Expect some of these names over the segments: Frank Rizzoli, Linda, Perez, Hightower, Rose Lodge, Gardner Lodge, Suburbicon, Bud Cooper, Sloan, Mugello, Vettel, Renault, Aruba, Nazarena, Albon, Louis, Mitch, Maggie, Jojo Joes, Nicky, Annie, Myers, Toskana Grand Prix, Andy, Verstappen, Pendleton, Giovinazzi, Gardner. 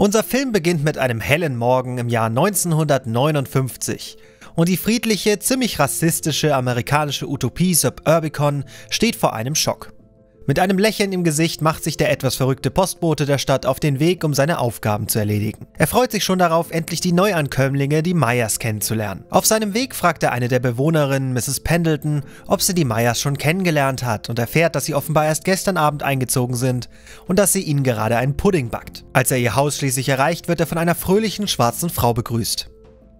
Unser Film beginnt mit einem hellen Morgen im Jahr 1959 und die friedliche, ziemlich rassistische amerikanische Utopie Suburbicon steht vor einem Schock. Mit einem Lächeln im Gesicht macht sich der etwas verrückte Postbote der Stadt auf den Weg, um seine Aufgaben zu erledigen. Er freut sich schon darauf, endlich die Neuankömmlinge, die Myers, kennenzulernen. Auf seinem Weg fragt er eine der Bewohnerinnen, Mrs. Pendleton, ob sie die Myers schon kennengelernt hat und erfährt, dass sie offenbar erst gestern Abend eingezogen sind und dass sie ihnen gerade einen Pudding backt. Als er ihr Haus schließlich erreicht, wird er von einer fröhlichen schwarzen Frau begrüßt.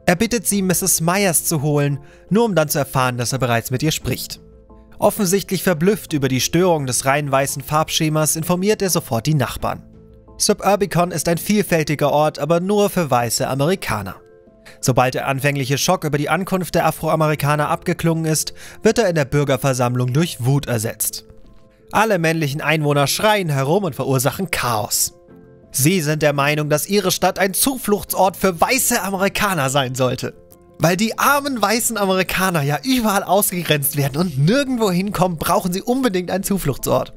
Er bittet sie, Mrs. Myers zu holen, nur um dann zu erfahren, dass er bereits mit ihr spricht. Offensichtlich verblüfft über die Störung des rein weißen Farbschemas, informiert er sofort die Nachbarn. Suburbicon ist ein vielfältiger Ort, aber nur für weiße Amerikaner. Sobald der anfängliche Schock über die Ankunft der Afroamerikaner abgeklungen ist, wird er in der Bürgerversammlung durch Wut ersetzt. Alle männlichen Einwohner schreien herum und verursachen Chaos. Sie sind der Meinung, dass ihre Stadt ein Zufluchtsort für weiße Amerikaner sein sollte. Weil die armen weißen Amerikaner ja überall ausgegrenzt werden und nirgendwo hinkommen, brauchen sie unbedingt einen Zufluchtsort.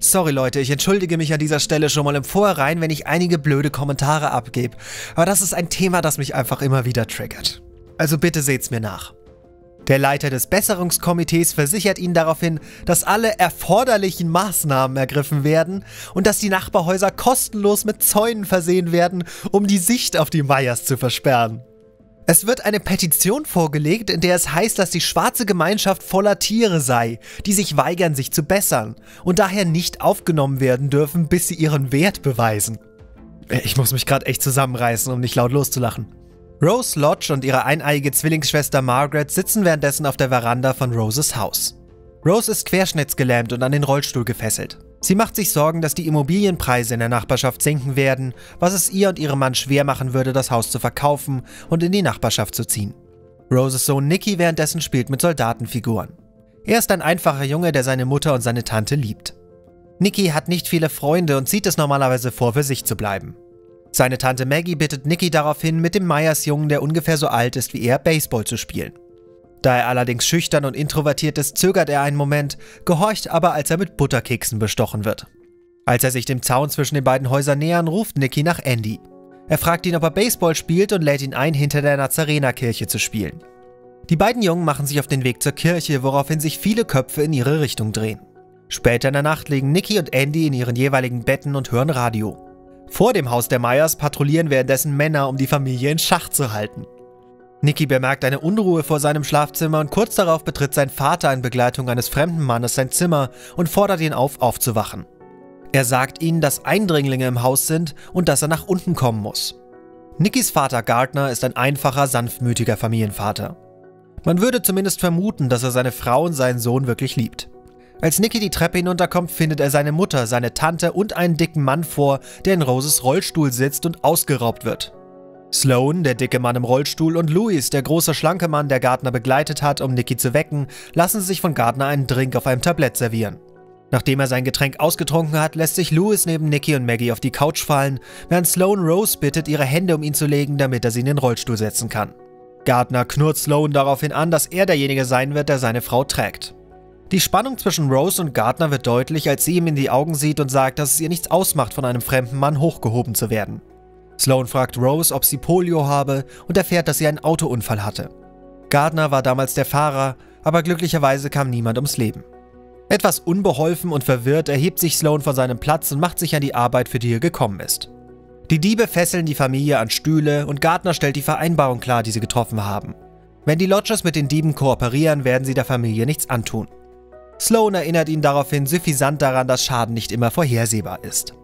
Sorry Leute, ich entschuldige mich an dieser Stelle schon mal im Vorhinein, wenn ich einige blöde Kommentare abgebe. Aber das ist ein Thema, das mich einfach immer wieder triggert. Also bitte seht's mir nach. Der Leiter des Besserungskomitees versichert ihnen daraufhin, dass alle erforderlichen Maßnahmen ergriffen werden und dass die Nachbarhäuser kostenlos mit Zäunen versehen werden, um die Sicht auf die Myers zu versperren. Es wird eine Petition vorgelegt, in der es heißt, dass die schwarze Gemeinschaft voller Tiere sei, die sich weigern, sich zu bessern und daher nicht aufgenommen werden dürfen, bis sie ihren Wert beweisen. Ich muss mich gerade echt zusammenreißen, um nicht laut loszulachen. Rose Lodge und ihre eineiige Zwillingsschwester Margaret sitzen währenddessen auf der Veranda von Roses Haus. Rose ist querschnittsgelähmt und an den Rollstuhl gefesselt. Sie macht sich Sorgen, dass die Immobilienpreise in der Nachbarschaft sinken werden, was es ihr und ihrem Mann schwer machen würde, das Haus zu verkaufen und in die Nachbarschaft zu ziehen. Roses Sohn Nicky währenddessen spielt mit Soldatenfiguren. Er ist ein einfacher Junge, der seine Mutter und seine Tante liebt. Nicky hat nicht viele Freunde und zieht es normalerweise vor, für sich zu bleiben. Seine Tante Maggie bittet Nicky daraufhin, mit dem Myers-Jungen, der ungefähr so alt ist wie er, Baseball zu spielen. Da er allerdings schüchtern und introvertiert ist, zögert er einen Moment, gehorcht aber, als er mit Butterkeksen bestochen wird. Als er sich dem Zaun zwischen den beiden Häusern nähern, ruft Nicky nach Andy. Er fragt ihn, ob er Baseball spielt und lädt ihn ein, hinter der Nazarena-Kirche zu spielen. Die beiden Jungen machen sich auf den Weg zur Kirche, woraufhin sich viele Köpfe in ihre Richtung drehen. Später in der Nacht liegen Nicky und Andy in ihren jeweiligen Betten und hören Radio. Vor dem Haus der Myers patrouillieren währenddessen Männer, um die Familie in Schach zu halten. Nicky bemerkt eine Unruhe vor seinem Schlafzimmer und kurz darauf betritt sein Vater in Begleitung eines fremden Mannes sein Zimmer und fordert ihn auf, aufzuwachen. Er sagt ihnen, dass Eindringlinge im Haus sind und dass er nach unten kommen muss. Nickys Vater Gardner ist ein einfacher, sanftmütiger Familienvater. Man würde zumindest vermuten, dass er seine Frau und seinen Sohn wirklich liebt. Als Nicky die Treppe hinunterkommt, findet er seine Mutter, seine Tante und einen dicken Mann vor, der in Roses Rollstuhl sitzt und ausgeraubt wird. Sloan, der dicke Mann im Rollstuhl, und Louis, der große schlanke Mann, der Gardner begleitet hat, um Nicky zu wecken, lassen sich von Gardner einen Drink auf einem Tablett servieren. Nachdem er sein Getränk ausgetrunken hat, lässt sich Louis neben Nicky und Maggie auf die Couch fallen, während Sloan Rose bittet, ihre Hände um ihn zu legen, damit er sie in den Rollstuhl setzen kann. Gardner knurrt Sloan daraufhin an, dass er derjenige sein wird, der seine Frau trägt. Die Spannung zwischen Rose und Gardner wird deutlich, als sie ihm in die Augen sieht und sagt, dass es ihr nichts ausmacht, von einem fremden Mann hochgehoben zu werden. Sloan fragt Rose, ob sie Polio habe, und erfährt, dass sie einen Autounfall hatte. Gardner war damals der Fahrer, aber glücklicherweise kam niemand ums Leben. Etwas unbeholfen und verwirrt erhebt sich Sloan von seinem Platz und macht sich an die Arbeit, für die er gekommen ist. Die Diebe fesseln die Familie an Stühle und Gardner stellt die Vereinbarung klar, die sie getroffen haben. Wenn die Lodgers mit den Dieben kooperieren, werden sie der Familie nichts antun. Sloan erinnert ihn daraufhin suffisant daran, dass Schaden nicht immer vorhersehbar ist.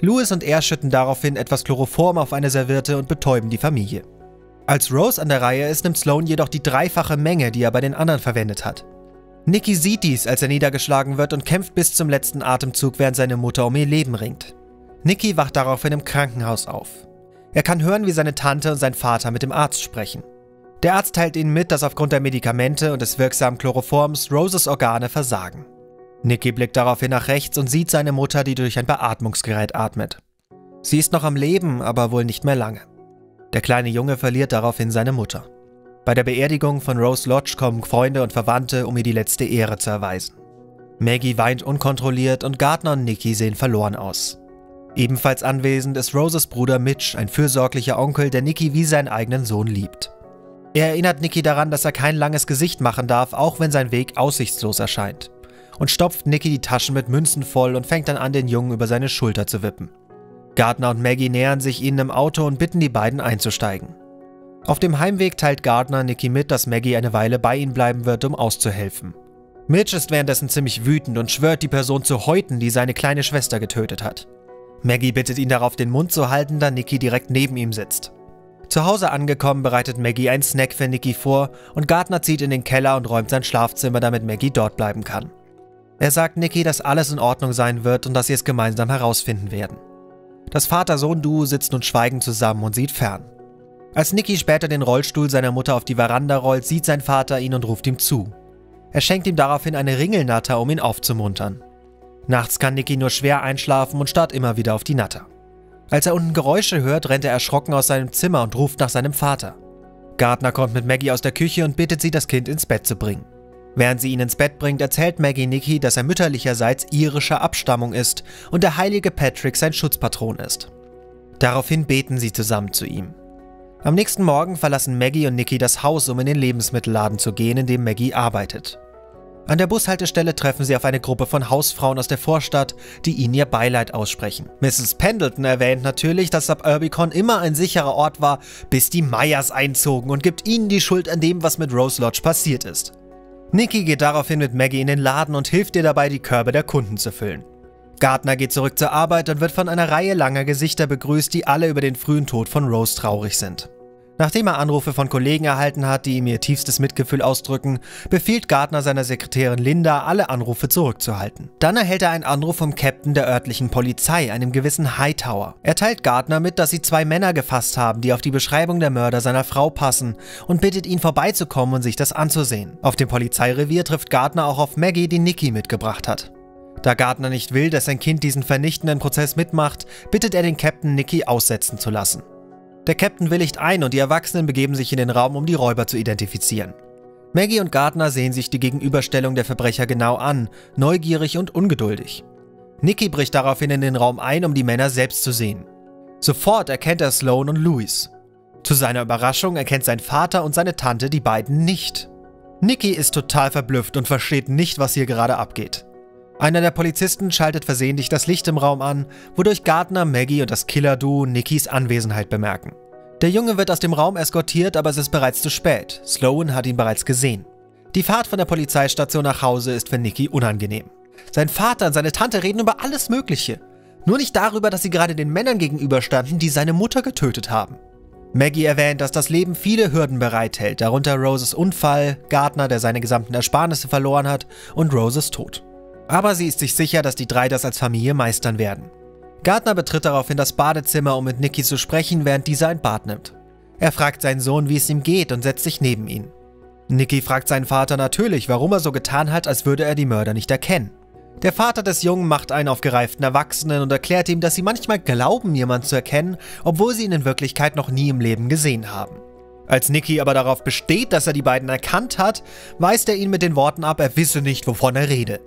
Louis und er schütten daraufhin etwas Chloroform auf eine Serviette und betäuben die Familie. Als Rose an der Reihe ist, nimmt Sloan jedoch die dreifache Menge, die er bei den anderen verwendet hat. Nicky sieht dies, als er niedergeschlagen wird und kämpft bis zum letzten Atemzug, während seine Mutter um ihr Leben ringt. Nicky wacht daraufhin im Krankenhaus auf. Er kann hören, wie seine Tante und sein Vater mit dem Arzt sprechen. Der Arzt teilt ihnen mit, dass aufgrund der Medikamente und des wirksamen Chloroforms Roses Organe versagen. Nicky blickt daraufhin nach rechts und sieht seine Mutter, die durch ein Beatmungsgerät atmet. Sie ist noch am Leben, aber wohl nicht mehr lange. Der kleine Junge verliert daraufhin seine Mutter. Bei der Beerdigung von Rose Lodge kommen Freunde und Verwandte, um ihr die letzte Ehre zu erweisen. Maggie weint unkontrolliert und Gardner und Nicky sehen verloren aus. Ebenfalls anwesend ist Roses Bruder Mitch, ein fürsorglicher Onkel, der Nicky wie seinen eigenen Sohn liebt. Er erinnert Nicky daran, dass er kein langes Gesicht machen darf, auch wenn sein Weg aussichtslos erscheint. Und stopft Nicky die Taschen mit Münzen voll und fängt dann an, den Jungen über seine Schulter zu wippen. Gardner und Maggie nähern sich ihnen im Auto und bitten die beiden einzusteigen. Auf dem Heimweg teilt Gardner Nicky mit, dass Maggie eine Weile bei ihnen bleiben wird, um auszuhelfen. Mitch ist währenddessen ziemlich wütend und schwört, die Person zu häuten, die seine kleine Schwester getötet hat. Maggie bittet ihn darauf, den Mund zu halten, da Nicky direkt neben ihm sitzt. Zu Hause angekommen, bereitet Maggie einen Snack für Nicky vor und Gardner zieht in den Keller und räumt sein Schlafzimmer, damit Maggie dort bleiben kann. Er sagt Nicky, dass alles in Ordnung sein wird und dass sie es gemeinsam herausfinden werden. Das Vater-Sohn-Duo sitzt nun schweigend zusammen und sieht fern. Als Nicky später den Rollstuhl seiner Mutter auf die Veranda rollt, sieht sein Vater ihn und ruft ihm zu. Er schenkt ihm daraufhin eine Ringelnatter, um ihn aufzumuntern. Nachts kann Nicky nur schwer einschlafen und starrt immer wieder auf die Natter. Als er unten Geräusche hört, rennt er erschrocken aus seinem Zimmer und ruft nach seinem Vater. Gardner kommt mit Maggie aus der Küche und bittet sie, das Kind ins Bett zu bringen. Während sie ihn ins Bett bringt, erzählt Maggie Nicky, dass er mütterlicherseits irischer Abstammung ist und der heilige Patrick sein Schutzpatron ist. Daraufhin beten sie zusammen zu ihm. Am nächsten Morgen verlassen Maggie und Nicky das Haus, um in den Lebensmittelladen zu gehen, in dem Maggie arbeitet. An der Bushaltestelle treffen sie auf eine Gruppe von Hausfrauen aus der Vorstadt, die ihnen ihr Beileid aussprechen. Mrs. Pendleton erwähnt natürlich, dass Suburbicon immer ein sicherer Ort war, bis die Myers einzogen und gibt ihnen die Schuld an dem, was mit Rose Lodge passiert ist. Nicky geht daraufhin mit Maggie in den Laden und hilft ihr dabei, die Körbe der Kunden zu füllen. Gardner geht zurück zur Arbeit und wird von einer Reihe langer Gesichter begrüßt, die alle über den frühen Tod von Rose traurig sind. Nachdem er Anrufe von Kollegen erhalten hat, die ihm ihr tiefstes Mitgefühl ausdrücken, befiehlt Gardner seiner Sekretärin Linda, alle Anrufe zurückzuhalten. Dann erhält er einen Anruf vom Captain der örtlichen Polizei, einem gewissen Hightower. Er teilt Gardner mit, dass sie zwei Männer gefasst haben, die auf die Beschreibung der Mörder seiner Frau passen und bittet ihn vorbeizukommen und sich das anzusehen. Auf dem Polizeirevier trifft Gardner auch auf Maggie, die Nicky mitgebracht hat. Da Gardner nicht will, dass sein Kind diesen vernichtenden Prozess mitmacht, bittet er den Captain, Nicky aussetzen zu lassen. Der Captain willigt ein und die Erwachsenen begeben sich in den Raum, um die Räuber zu identifizieren. Maggie und Gardner sehen sich die Gegenüberstellung der Verbrecher genau an, neugierig und ungeduldig. Nicky bricht daraufhin in den Raum ein, um die Männer selbst zu sehen. Sofort erkennt er Sloan und Louis. Zu seiner Überraschung erkennt sein Vater und seine Tante die beiden nicht. Nicky ist total verblüfft und versteht nicht, was hier gerade abgeht. Einer der Polizisten schaltet versehentlich das Licht im Raum an, wodurch Gardner, Maggie und das Killer-Duo Nickys Anwesenheit bemerken. Der Junge wird aus dem Raum eskortiert, aber es ist bereits zu spät. Sloan hat ihn bereits gesehen. Die Fahrt von der Polizeistation nach Hause ist für Nicky unangenehm. Sein Vater und seine Tante reden über alles Mögliche. Nur nicht darüber, dass sie gerade den Männern gegenüberstanden, die seine Mutter getötet haben. Maggie erwähnt, dass das Leben viele Hürden bereithält, darunter Roses Unfall, Gardner, der seine gesamten Ersparnisse verloren hat, und Roses Tod. Aber sie ist sich sicher, dass die drei das als Familie meistern werden. Gardner betritt daraufhin das Badezimmer, um mit Nicky zu sprechen, während dieser ein Bad nimmt. Er fragt seinen Sohn, wie es ihm geht, und setzt sich neben ihn. Nicky fragt seinen Vater natürlich, warum er so getan hat, als würde er die Mörder nicht erkennen. Der Vater des Jungen macht einen auf gereiften Erwachsenen und erklärt ihm, dass sie manchmal glauben, jemanden zu erkennen, obwohl sie ihn in Wirklichkeit noch nie im Leben gesehen haben. Als Nicky aber darauf besteht, dass er die beiden erkannt hat, weist er ihn mit den Worten ab, er wisse nicht, wovon er rede.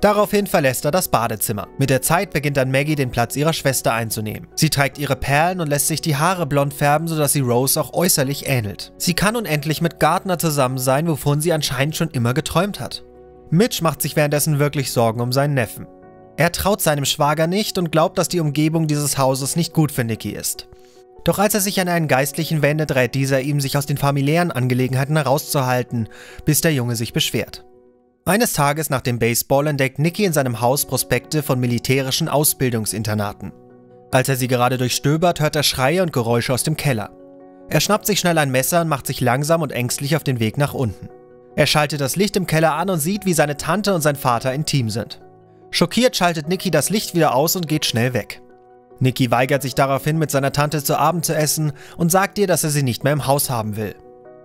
Daraufhin verlässt er das Badezimmer. Mit der Zeit beginnt dann Maggie, den Platz ihrer Schwester einzunehmen. Sie trägt ihre Perlen und lässt sich die Haare blond färben, sodass sie Rose auch äußerlich ähnelt. Sie kann nun endlich mit Gardner zusammen sein, wovon sie anscheinend schon immer geträumt hat. Mitch macht sich währenddessen wirklich Sorgen um seinen Neffen. Er traut seinem Schwager nicht und glaubt, dass die Umgebung dieses Hauses nicht gut für Nicky ist. Doch als er sich an einen Geistlichen wendet, rät dieser ihm, sich aus den familiären Angelegenheiten herauszuhalten, bis der Junge sich beschwert. Eines Tages nach dem Baseball entdeckt Nicky in seinem Haus Prospekte von militärischen Ausbildungsinternaten. Als er sie gerade durchstöbert, hört er Schreie und Geräusche aus dem Keller. Er schnappt sich schnell ein Messer und macht sich langsam und ängstlich auf den Weg nach unten. Er schaltet das Licht im Keller an und sieht, wie seine Tante und sein Vater intim sind. Schockiert schaltet Nicky das Licht wieder aus und geht schnell weg. Nicky weigert sich daraufhin, mit seiner Tante zu Abend zu essen und sagt ihr, dass er sie nicht mehr im Haus haben will.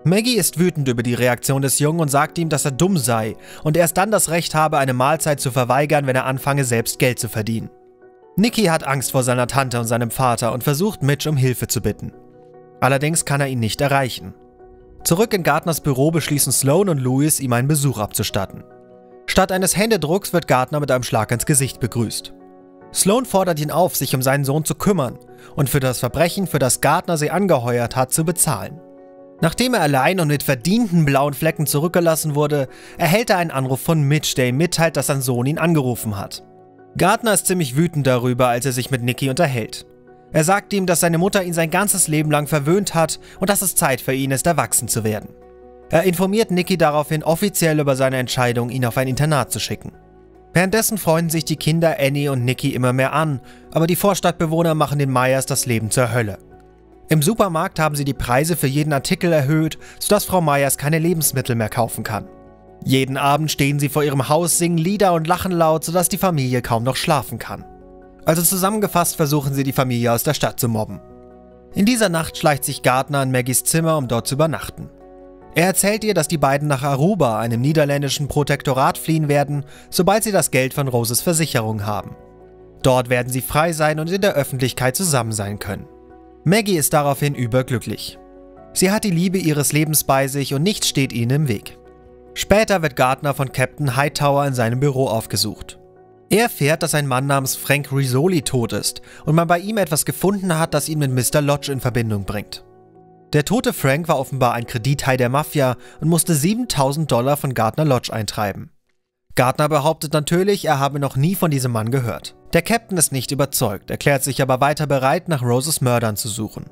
Maggie ist wütend über die Reaktion des Jungen und sagt ihm, dass er dumm sei und erst dann das Recht habe, eine Mahlzeit zu verweigern, wenn er anfange, selbst Geld zu verdienen. Nicky hat Angst vor seiner Tante und seinem Vater und versucht, Mitch um Hilfe zu bitten. Allerdings kann er ihn nicht erreichen. Zurück in Gardners Büro beschließen Sloan und Louis, ihm einen Besuch abzustatten. Statt eines Händedrucks wird Gardner mit einem Schlag ins Gesicht begrüßt. Sloan fordert ihn auf, sich um seinen Sohn zu kümmern und für das Verbrechen, für das Gardner sie angeheuert hat, zu bezahlen. Nachdem er allein und mit verdienten blauen Flecken zurückgelassen wurde, erhält er einen Anruf von Mitch, der ihm mitteilt, dass sein Sohn ihn angerufen hat. Gardner ist ziemlich wütend darüber, als er sich mit Nicky unterhält. Er sagt ihm, dass seine Mutter ihn sein ganzes Leben lang verwöhnt hat und dass es Zeit für ihn ist, erwachsen zu werden. Er informiert Nicky daraufhin offiziell über seine Entscheidung, ihn auf ein Internat zu schicken. Währenddessen freunden sich die Kinder Annie und Nicky immer mehr an, aber die Vorstadtbewohner machen den Myers das Leben zur Hölle. Im Supermarkt haben sie die Preise für jeden Artikel erhöht, sodass Frau Myers keine Lebensmittel mehr kaufen kann. Jeden Abend stehen sie vor ihrem Haus, singen Lieder und lachen laut, sodass die Familie kaum noch schlafen kann. Also zusammengefasst versuchen sie, die Familie aus der Stadt zu mobben. In dieser Nacht schleicht sich Gardner in Maggies Zimmer, um dort zu übernachten. Er erzählt ihr, dass die beiden nach Aruba, einem niederländischen Protektorat, fliehen werden, sobald sie das Geld von Roses Versicherung haben. Dort werden sie frei sein und in der Öffentlichkeit zusammen sein können. Maggie ist daraufhin überglücklich. Sie hat die Liebe ihres Lebens bei sich und nichts steht ihnen im Weg. Später wird Gardner von Captain Hightower in seinem Büro aufgesucht. Er erfährt, dass ein Mann namens Frank Rizzoli tot ist und man bei ihm etwas gefunden hat, das ihn mit Mr. Lodge in Verbindung bringt. Der tote Frank war offenbar ein Kredithai der Mafia und musste $7.000 von Gardner Lodge eintreiben. Gardner behauptet natürlich, er habe noch nie von diesem Mann gehört. Der Captain ist nicht überzeugt, erklärt sich aber weiter bereit, nach Roses Mördern zu suchen.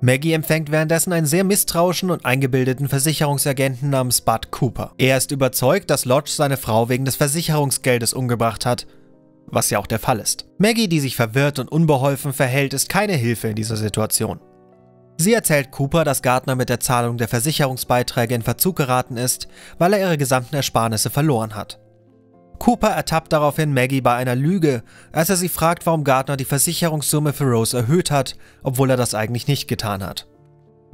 Maggie empfängt währenddessen einen sehr misstrauischen und eingebildeten Versicherungsagenten namens Bud Cooper. Er ist überzeugt, dass Lodge seine Frau wegen des Versicherungsgeldes umgebracht hat, was ja auch der Fall ist. Maggie, die sich verwirrt und unbeholfen verhält, ist keine Hilfe in dieser Situation. Sie erzählt Cooper, dass Gardner mit der Zahlung der Versicherungsbeiträge in Verzug geraten ist, weil er ihre gesamten Ersparnisse verloren hat. Cooper ertappt daraufhin Maggie bei einer Lüge, als er sie fragt, warum Gardner die Versicherungssumme für Rose erhöht hat, obwohl er das eigentlich nicht getan hat.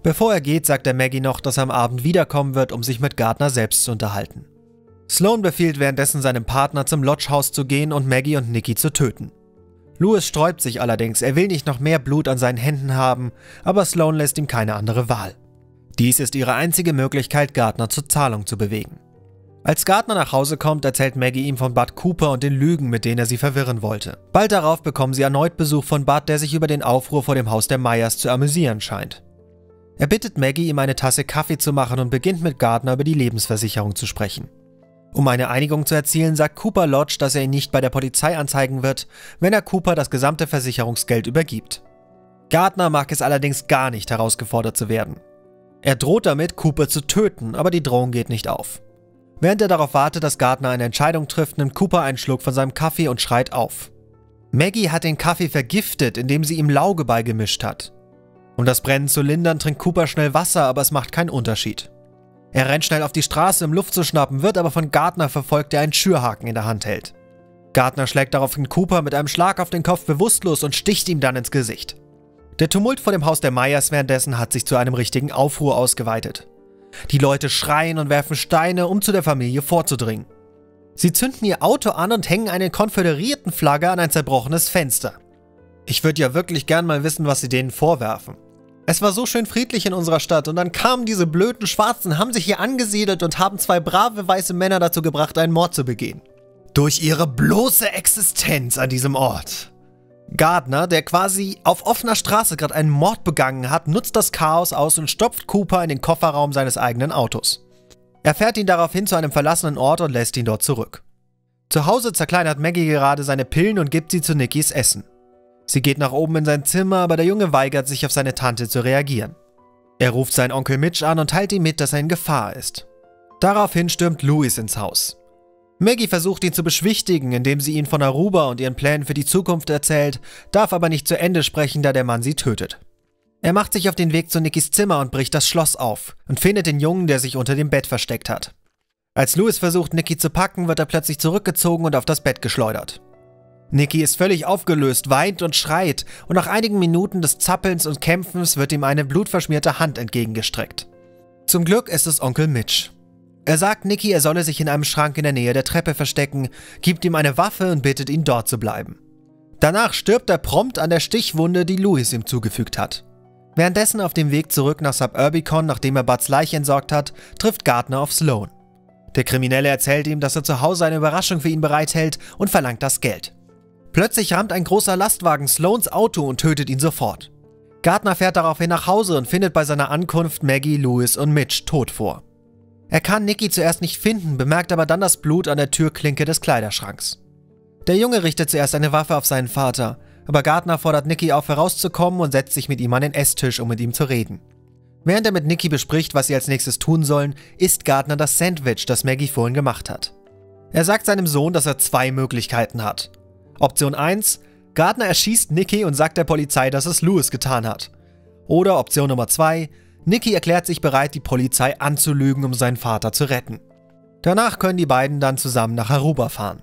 Bevor er geht, sagt er Maggie noch, dass er am Abend wiederkommen wird, um sich mit Gardner selbst zu unterhalten. Sloan befiehlt währenddessen seinem Partner, zum Lodge-Haus zu gehen und Maggie und Nicky zu töten. Louis sträubt sich allerdings, er will nicht noch mehr Blut an seinen Händen haben, aber Sloan lässt ihm keine andere Wahl. Dies ist ihre einzige Möglichkeit, Gardner zur Zahlung zu bewegen. Als Gardner nach Hause kommt, erzählt Maggie ihm von Bud Cooper und den Lügen, mit denen er sie verwirren wollte. Bald darauf bekommen sie erneut Besuch von Bud, der sich über den Aufruhr vor dem Haus der Myers zu amüsieren scheint. Er bittet Maggie, ihm eine Tasse Kaffee zu machen und beginnt mit Gardner über die Lebensversicherung zu sprechen. Um eine Einigung zu erzielen, sagt Cooper Lodge, dass er ihn nicht bei der Polizei anzeigen wird, wenn er Cooper das gesamte Versicherungsgeld übergibt. Gardner mag es allerdings gar nicht, herausgefordert zu werden. Er droht damit, Cooper zu töten, aber die Drohung geht nicht auf. Während er darauf wartet, dass Gardner eine Entscheidung trifft, nimmt Cooper einen Schluck von seinem Kaffee und schreit auf. Maggie hat den Kaffee vergiftet, indem sie ihm Lauge beigemischt hat. Um das Brennen zu lindern, trinkt Cooper schnell Wasser, aber es macht keinen Unterschied. Er rennt schnell auf die Straße, um Luft zu schnappen, wird aber von Gardner verfolgt, der einen Schürhaken in der Hand hält. Gardner schlägt daraufhin Cooper mit einem Schlag auf den Kopf bewusstlos und sticht ihm dann ins Gesicht. Der Tumult vor dem Haus der Myers währenddessen hat sich zu einem richtigen Aufruhr ausgeweitet. Die Leute schreien und werfen Steine, um zu der Familie vorzudringen. Sie zünden ihr Auto an und hängen eine Konföderiertenflagge an ein zerbrochenes Fenster. Ich würde ja wirklich gern mal wissen, was sie denen vorwerfen. Es war so schön friedlich in unserer Stadt und dann kamen diese blöden Schwarzen, haben sich hier angesiedelt und haben zwei brave weiße Männer dazu gebracht, einen Mord zu begehen. Durch ihre bloße Existenz an diesem Ort. Gardner, der quasi auf offener Straße gerade einen Mord begangen hat, nutzt das Chaos aus und stopft Cooper in den Kofferraum seines eigenen Autos. Er fährt ihn daraufhin zu einem verlassenen Ort und lässt ihn dort zurück. Zu Hause zerkleinert Maggie gerade seine Pillen und gibt sie zu Nickys Essen. Sie geht nach oben in sein Zimmer, aber der Junge weigert sich, auf seine Tante zu reagieren. Er ruft seinen Onkel Mitch an und teilt ihm mit, dass er in Gefahr ist. Daraufhin stürmt Louis ins Haus. Maggie versucht, ihn zu beschwichtigen, indem sie ihn von Aruba und ihren Plänen für die Zukunft erzählt, darf aber nicht zu Ende sprechen, da der Mann sie tötet. Er macht sich auf den Weg zu Nickys Zimmer und bricht das Schloss auf und findet den Jungen, der sich unter dem Bett versteckt hat. Als Louis versucht, Nicky zu packen, wird er plötzlich zurückgezogen und auf das Bett geschleudert. Nicky ist völlig aufgelöst, weint und schreit und nach einigen Minuten des Zappelns und Kämpfens wird ihm eine blutverschmierte Hand entgegengestreckt. Zum Glück ist es Onkel Mitch. Er sagt Nicky, er solle sich in einem Schrank in der Nähe der Treppe verstecken, gibt ihm eine Waffe und bittet ihn, dort zu bleiben. Danach stirbt er prompt an der Stichwunde, die Louis ihm zugefügt hat. Währenddessen auf dem Weg zurück nach Suburbicon, nachdem er Buds Leiche entsorgt hat, trifft Gardner auf Sloan. Der Kriminelle erzählt ihm, dass er zu Hause eine Überraschung für ihn bereithält und verlangt das Geld. Plötzlich rammt ein großer Lastwagen Sloans Auto und tötet ihn sofort. Gardner fährt daraufhin nach Hause und findet bei seiner Ankunft Maggie, Louis und Mitch tot vor. Er kann Nicky zuerst nicht finden, bemerkt aber dann das Blut an der Türklinke des Kleiderschranks. Der Junge richtet zuerst eine Waffe auf seinen Vater, aber Gardner fordert Nicky auf, herauszukommen und setzt sich mit ihm an den Esstisch, um mit ihm zu reden. Während er mit Nicky bespricht, was sie als nächstes tun sollen, isst Gardner das Sandwich, das Maggie vorhin gemacht hat. Er sagt seinem Sohn, dass er zwei Möglichkeiten hat. Option 1: Gardner erschießt Nicky und sagt der Polizei, dass es Louis getan hat. Oder Option Nummer 2: Nicky erklärt sich bereit, die Polizei anzulügen, um seinen Vater zu retten. Danach können die beiden dann zusammen nach Aruba fahren.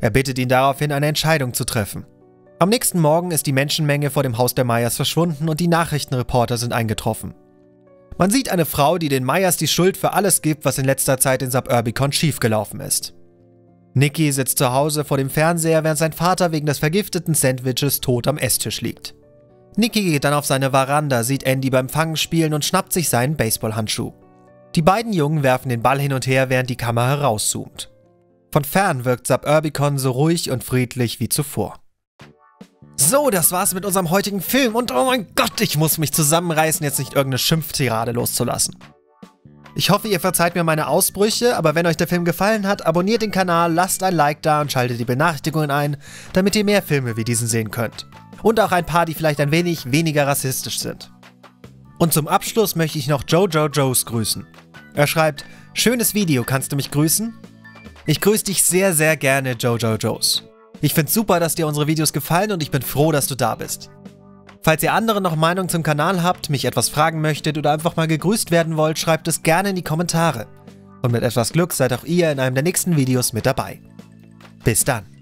Er bittet ihn daraufhin, eine Entscheidung zu treffen. Am nächsten Morgen ist die Menschenmenge vor dem Haus der Myers verschwunden und die Nachrichtenreporter sind eingetroffen. Man sieht eine Frau, die den Myers die Schuld für alles gibt, was in letzter Zeit in Suburbicon schiefgelaufen ist. Nicky sitzt zu Hause vor dem Fernseher, während sein Vater wegen des vergifteten Sandwiches tot am Esstisch liegt. Nicky geht dann auf seine Veranda, sieht Andy beim Fangen spielen und schnappt sich seinen Baseballhandschuh. Die beiden Jungen werfen den Ball hin und her, während die Kamera rauszoomt. Von fern wirkt Suburbicon so ruhig und friedlich wie zuvor. So, das war's mit unserem heutigen Film und oh mein Gott, ich muss mich zusammenreißen, jetzt nicht irgendeine Schimpftirade loszulassen. Ich hoffe, ihr verzeiht mir meine Ausbrüche, aber wenn euch der Film gefallen hat, abonniert den Kanal, lasst ein Like da und schaltet die Benachrichtigungen ein, damit ihr mehr Filme wie diesen sehen könnt. Und auch ein paar, die vielleicht ein wenig weniger rassistisch sind. Und zum Abschluss möchte ich noch Jojo Joes grüßen. Er schreibt: Schönes Video, kannst du mich grüßen? Ich grüße dich sehr, sehr gerne, Jojo Joes. Ich find's super, dass dir unsere Videos gefallen und ich bin froh, dass du da bist. Falls ihr andere noch Meinung zum Kanal habt, mich etwas fragen möchtet oder einfach mal gegrüßt werden wollt, schreibt es gerne in die Kommentare. Und mit etwas Glück seid auch ihr in einem der nächsten Videos mit dabei. Bis dann.